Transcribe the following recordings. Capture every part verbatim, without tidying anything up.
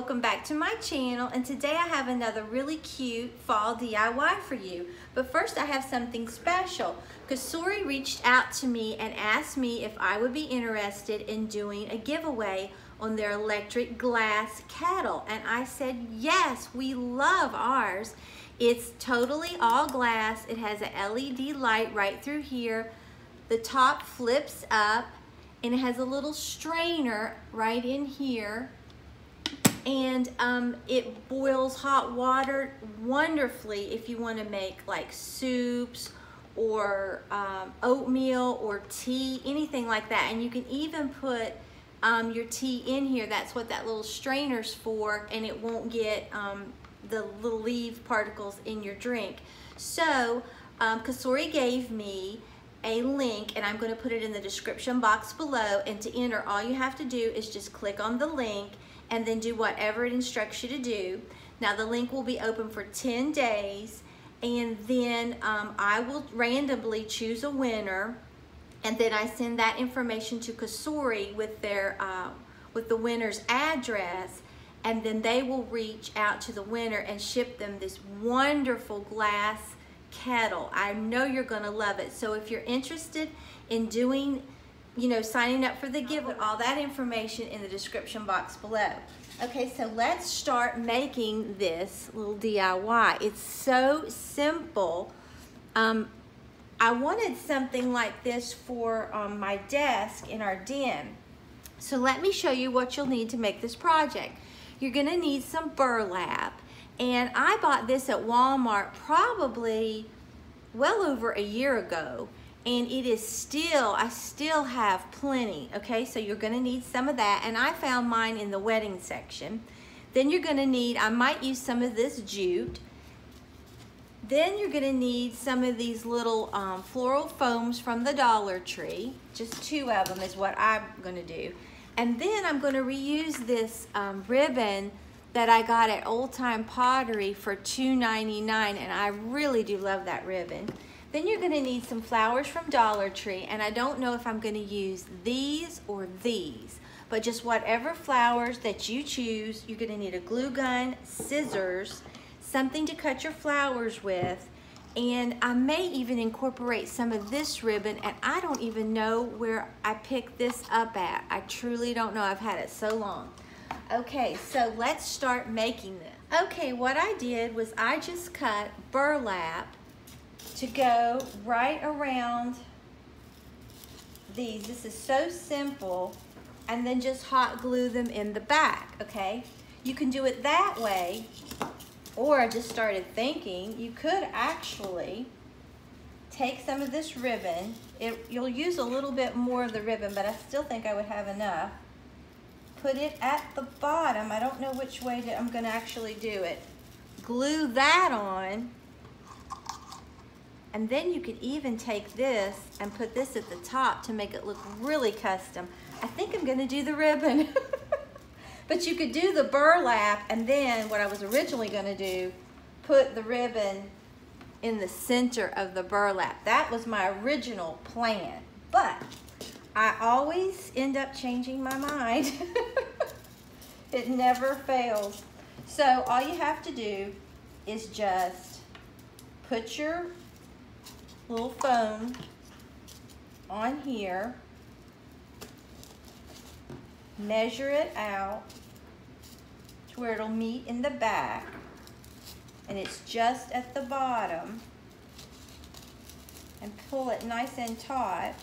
welcome back to my channel, and today I have another really cute fall D I Y for you. But first I have something special. Cosori reached out to me and asked me if I would be interested in doing a giveaway on their electric glass kettle, and I said yes, we love ours. It's totally all glass. It has an L E D light right through here. The top flips up and it has a little strainer right in here, and um, it boils hot water wonderfully if you want to make like soups or um, oatmeal or tea, anything like that. And you can even put um, your tea in here. That's what that little strainer's for, and it won't get um, the little leaf particles in your drink. So um, Cosori gave me a link, and I'm going to put it in the description box below, and to enter all you have to do is just click on the link and then do whatever it instructs you to do. Now the link will be open for ten days, and then um, I will randomly choose a winner, and then I send that information to Cosori with their uh, with the winner's address, and then they will reach out to the winner and ship them this wonderful glass kettle. I know you're going to love it. So if you're interested in doing, you know, signing up for the giveaway, all that information in the description box below. Okay, so let's start making this little D I Y. It's so simple. Um, I wanted something like this for um, my desk in our den. So let me show you what you'll need to make this project. You're going to need some burlap. And I bought this at Walmart probably well over a year ago, and it is still, I still have plenty. Okay, so you're gonna need some of that, and I found mine in the wedding section. Then you're gonna need, I might use some of this jute. Then you're gonna need some of these little um, floral foams from the Dollar Tree. Just two of them is what I'm gonna do. And then I'm gonna reuse this um, ribbon that I got at Old Time Pottery for two ninety-nine, and I really do love that ribbon. Then you're gonna need some flowers from Dollar Tree, and I don't know if I'm gonna use these or these, but just whatever flowers that you choose. You're gonna need a glue gun, scissors, something to cut your flowers with, and I may even incorporate some of this ribbon, and I don't even know where I picked this up at. I truly don't know, I've had it so long. Okay, so let's start making this. Okay, what I did was I just cut burlap to go right around these. This is so simple. And then just hot glue them in the back, okay? You can do it that way, or I just started thinking, you could actually take some of this ribbon. It, you'll use a little bit more of the ribbon, but I still think I would have enough. Put it at the bottom. I don't know which way to, I'm gonna actually do it. Glue that on, and then you could even take this and put this at the top to make it look really custom. I think I'm gonna do the ribbon. But you could do the burlap, and then what I was originally gonna do, put the ribbon in the center of the burlap. That was my original plan, but I always end up changing my mind. It never fails. So all you have to do is just put your little foam on here, measure it out to where it'll meet in the back, and it's just at the bottom, and pull it nice and taut.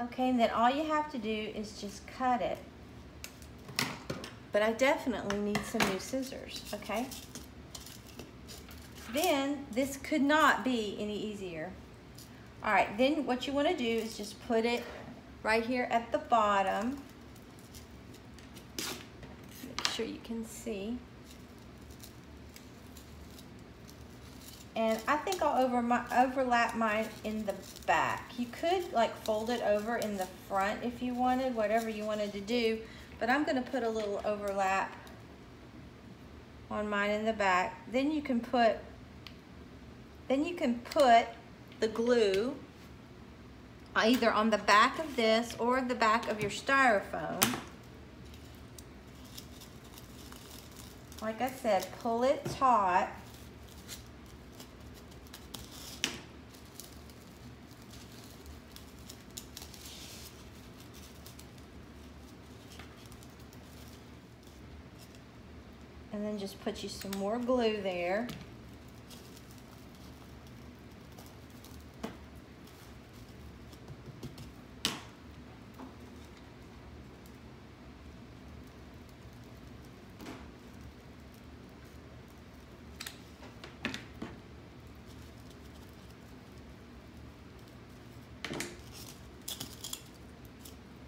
Okay, and then all you have to do is just cut it. But I definitely need some new scissors, okay? Then this could not be any easier. All right, then what you want to do is just put it right here at the bottom. Make sure you can see. And I think I'll over my, overlap mine in the back. You could like fold it over in the front if you wanted, whatever you wanted to do, but I'm gonna put a little overlap on mine in the back. Then you can put, then you can put the glue either on the back of this or the back of your styrofoam. like I said, pull it taut. And then just put you some more glue there.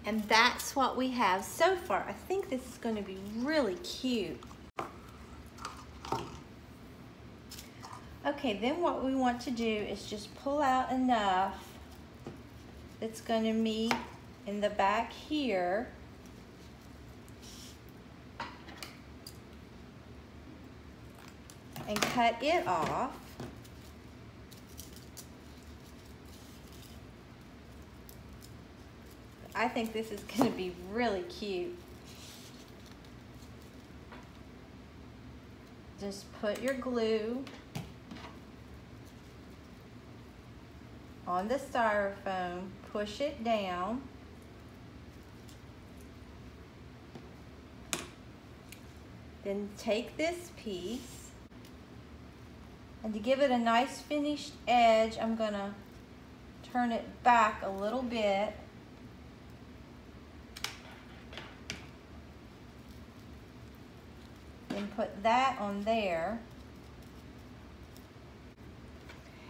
And that's what we have so far. I think this is going to be really cute. Okay, then what we want to do is just pull out enough that's going to meet in the back here. And cut it off. I think this is going to be really cute. Just put your glue on the styrofoam, push it down. Then take this piece, and to give it a nice finished edge, I'm going to turn it back a little bit. And put that on there.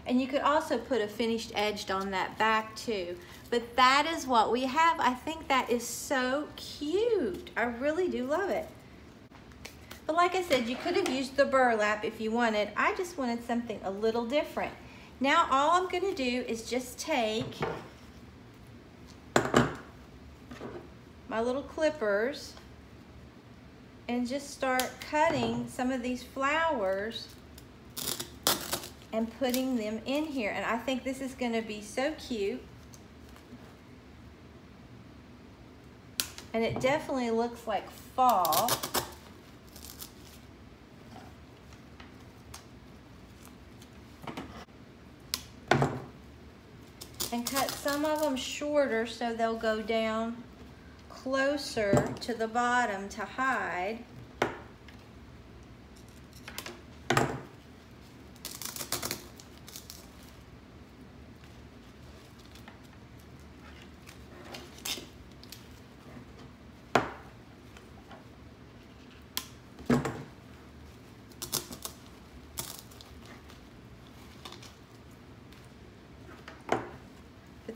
And you could also put a finished edge on that back too. But that is what we have. I think that is so cute. I really do love it. But like I said, you could have used the burlap if you wanted. I just wanted something a little different. Now all I'm going to do is just take my little clippers and just start cutting some of these flowers and putting them in here. And I think this is going to be so cute. And it definitely looks like fall. And cut some of them shorter so they'll go down closer to the bottom to hide.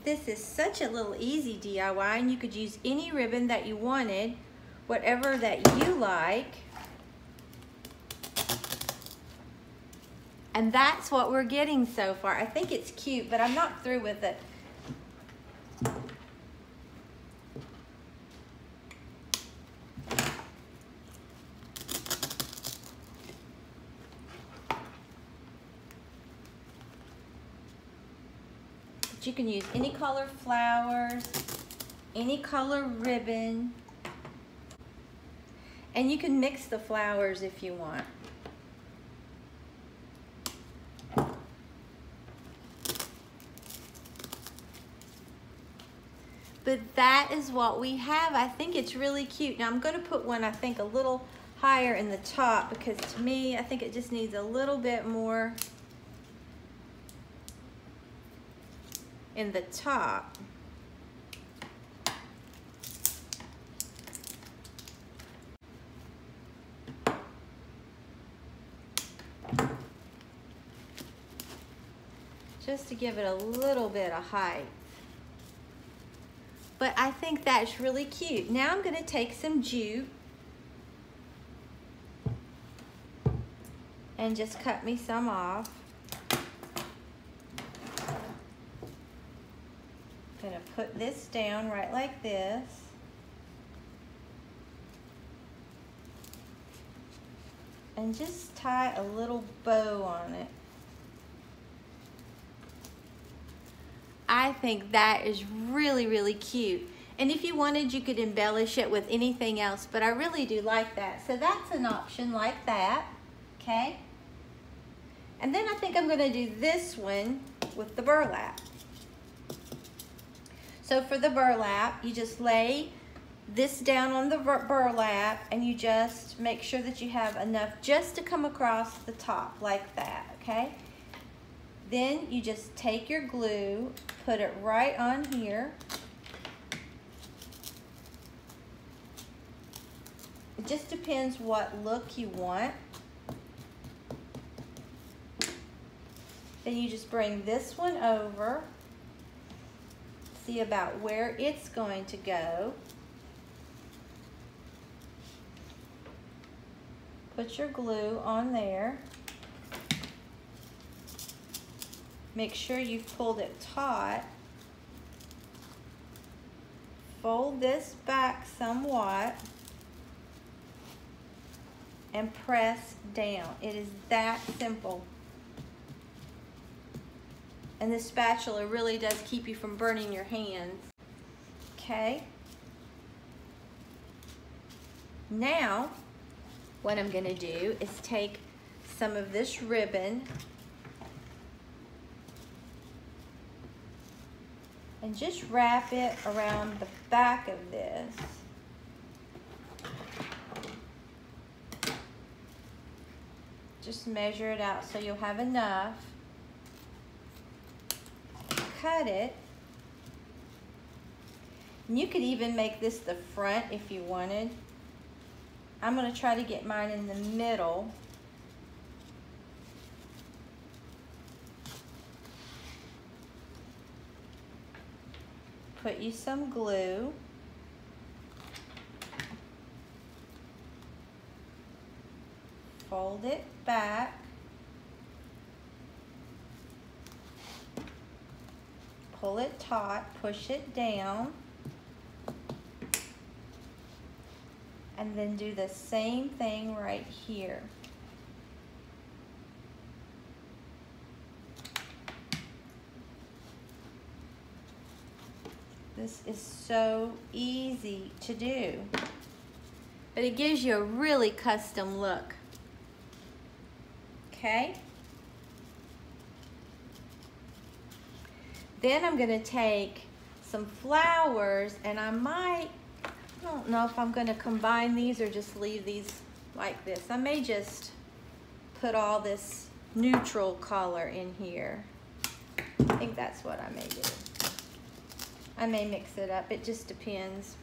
This is such a little easy D I Y, and you could use any ribbon that you wanted, whatever that you like. And that's what we're getting so far. I think it's cute, but I'm not through with it. You can use any color flowers, any color ribbon, and you can mix the flowers if you want. But that is what we have. I think it's really cute. Now I'm going to put one, I think, a little higher in the top, because to me, I think it just needs a little bit more in the top. Just to give it a little bit of height. But I think that's really cute. Now I'm going to take some jute and just cut me some off. Gonna put this down right like this. And just tie a little bow on it. I think that is really, really cute. And if you wanted, you could embellish it with anything else, but I really do like that. So that's an option like that, okay? And then I think I'm gonna do this one with the burlap. So for the burlap, you just lay this down on the burlap and you just make sure that you have enough just to come across the top like that, okay? Then you just take your glue, put it right on here. It just depends what look you want. Then you just bring this one over, see about where it's going to go. Put your glue on there. Make sure you've pulled it taut. Fold this back somewhat and press down. It is that simple. And this spatula really does keep you from burning your hands. Okay. Now, what I'm gonna do is take some of this ribbon and just wrap it around the back of this. Just measure it out so you'll have enough. Cut it. And you could even make this the front if you wanted. I'm gonna try to get mine in the middle. Put you some glue. Fold it back. Pull it taut, push it down. And then do the same thing right here. This is so easy to do, but it gives you a really custom look. Okay. Then I'm gonna take some flowers, and I might, I don't know if I'm gonna combine these or just leave these like this. I may just put all this neutral color in here. I think that's what I may do. I may mix it up, it just depends.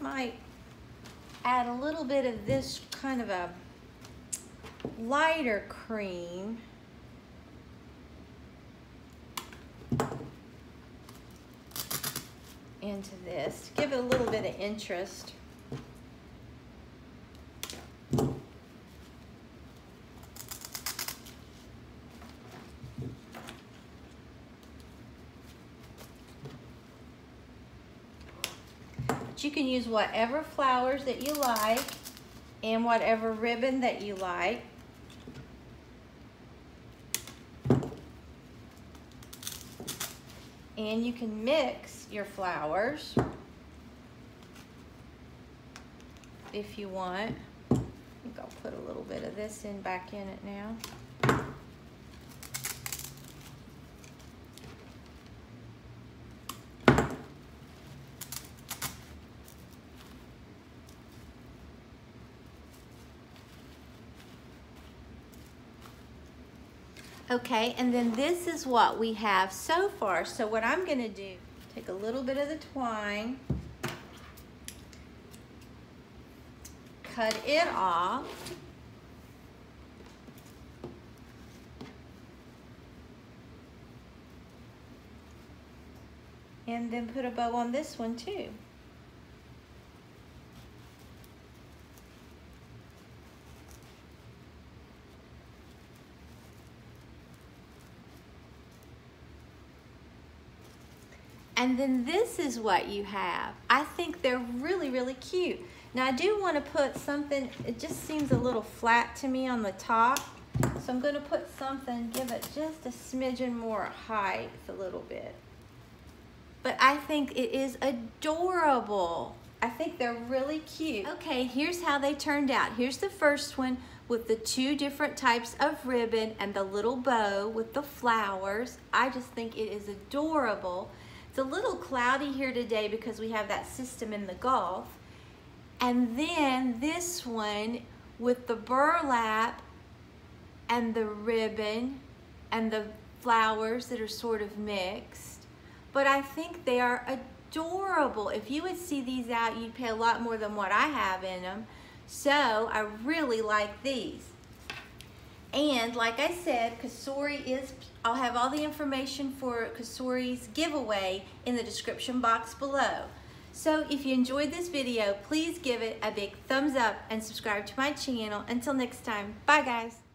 Might add a little bit of this kind of a lighter cream. Into this, give it a little bit of interest. You can use whatever flowers that you like and whatever ribbon that you like. And you can mix your flowers if you want. I think I'll put a little bit of this in back in it now. Okay, and then this is what we have so far. So what I'm gonna do, take a little bit of the twine, cut it off, and then put a bow on this one too. And then this is what you have. I think they're really, really cute. Now I do want to put something, it just seems a little flat to me on the top. So I'm going to put something, give it just a smidgen more height a little bit. But I think it is adorable. I think they're really cute. Okay, here's how they turned out. Here's the first one with the two different types of ribbon and the little bow with the flowers. I just think it is adorable. It's a little cloudy here today because we have that system in the Gulf. And then this one with the burlap and the ribbon and the flowers that are sort of mixed. But I think they are adorable. If you would see these out, you'd pay a lot more than what I have in them. So I really like these. And like I said, Cosori is, I'll have all the information for Cosori's giveaway in the description box below. So if you enjoyed this video, please give it a big thumbs up and subscribe to my channel. Until next time, bye guys.